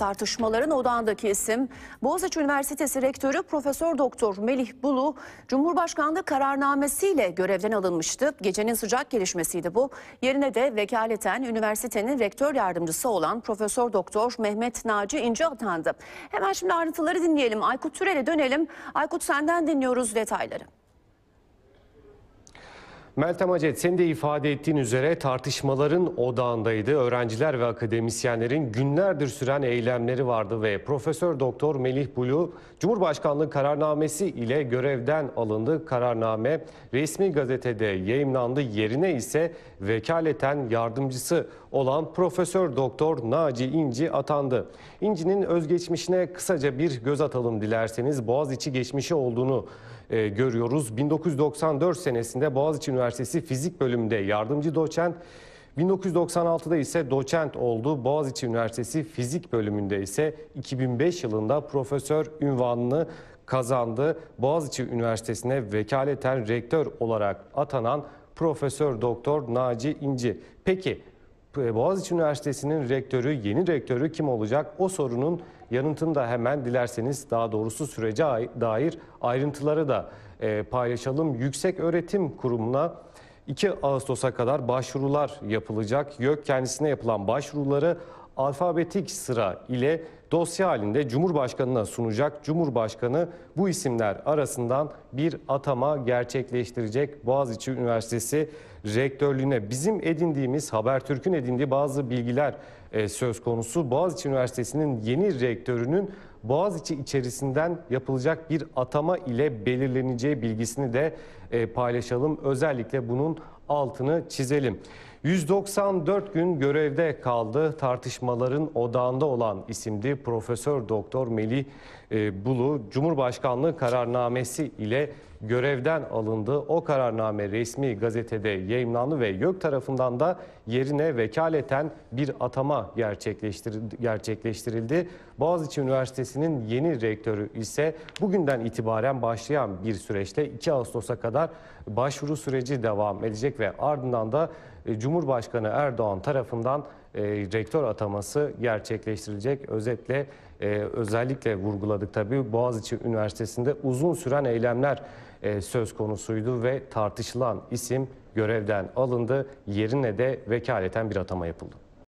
Tartışmaların odağındaki isim Boğaziçi Üniversitesi Rektörü Profesör Doktor Melih Bulu, Cumhurbaşkanlığı kararnamesiyle görevden alınmıştı. Gecenin sıcak gelişmesiydi bu. Yerine de vekaleten üniversitenin rektör yardımcısı olan Profesör Doktor Mehmet Naci İnci atandı. Hemen şimdi ayrıntıları dinleyelim. Aykut Türe'ye dönelim. Aykut, senden dinliyoruz detayları. Meltem Acet, senin de ifade ettiğin üzere tartışmaların odağındaydı. Öğrenciler ve akademisyenlerin günlerdir süren eylemleri vardı ve Profesör Doktor Melih Bulu Cumhurbaşkanlığı kararnamesi ile görevden alındı. Kararname resmi gazetede yayımlandı. Yerine ise vekaleten yardımcısı olan Profesör Doktor Naci İnci atandı. İnci'nin özgeçmişine kısaca bir göz atalım dilerseniz. Boğaziçi geçmişi olduğunu görüyoruz. 1994 senesinde Boğaziçi Üniversitesi Fizik Bölümünde yardımcı doçent, 1996'da ise doçent oldu. Boğaziçi Üniversitesi Fizik Bölümünde ise 2005 yılında profesör unvanını kazandı. Boğaziçi Üniversitesi'ne vekaleten rektör olarak atanan Profesör Doktor Naci İnci. Peki Boğaziçi Üniversitesi'nin rektörü, yeni rektörü kim olacak? O sorunun yanıtını da hemen dilerseniz, daha doğrusu sürece dair ayrıntıları da paylaşalım. Yüksek Öğretim Kurumu'na 2 Ağustos'a kadar başvurular yapılacak. YÖK kendisine yapılan başvuruları alfabetik sıra ile dosya halinde Cumhurbaşkanı'na sunacak. Cumhurbaşkanı bu isimler arasından bir atama gerçekleştirecek Boğaziçi Üniversitesi rektörlüğüne. Bizim edindiğimiz, Habertürk'ün edindiği bazı bilgiler söz konusu. Boğaziçi Üniversitesi'nin yeni rektörünün Boğaziçi içerisinden yapılacak bir atama ile belirleneceği bilgisini de paylaşalım. Özellikle bunun altını çizelim. 194 gün görevde kaldı. Tartışmaların odağında olan isimdi Profesör Doktor Melih Bulu. Cumhurbaşkanlığı kararnamesi ile görevden alındı. O kararname resmi gazetede yayımlandı ve YÖK tarafından da yerine vekaleten bir atama gerçekleştirildi. Boğaziçi Üniversitesi'nin yeni rektörü ise bugünden itibaren başlayan bir süreçte 2 Ağustos'a kadar başvuru süreci devam edecek ve ardından da Cumhurbaşkanı Erdoğan tarafından rektör ataması gerçekleştirilecek. Özetle özellikle vurguladık tabii, Boğaziçi Üniversitesi'nde uzun süren eylemler söz konusuydu ve tartışılan isim görevden alındı. Yerine de vekaleten bir atama yapıldı.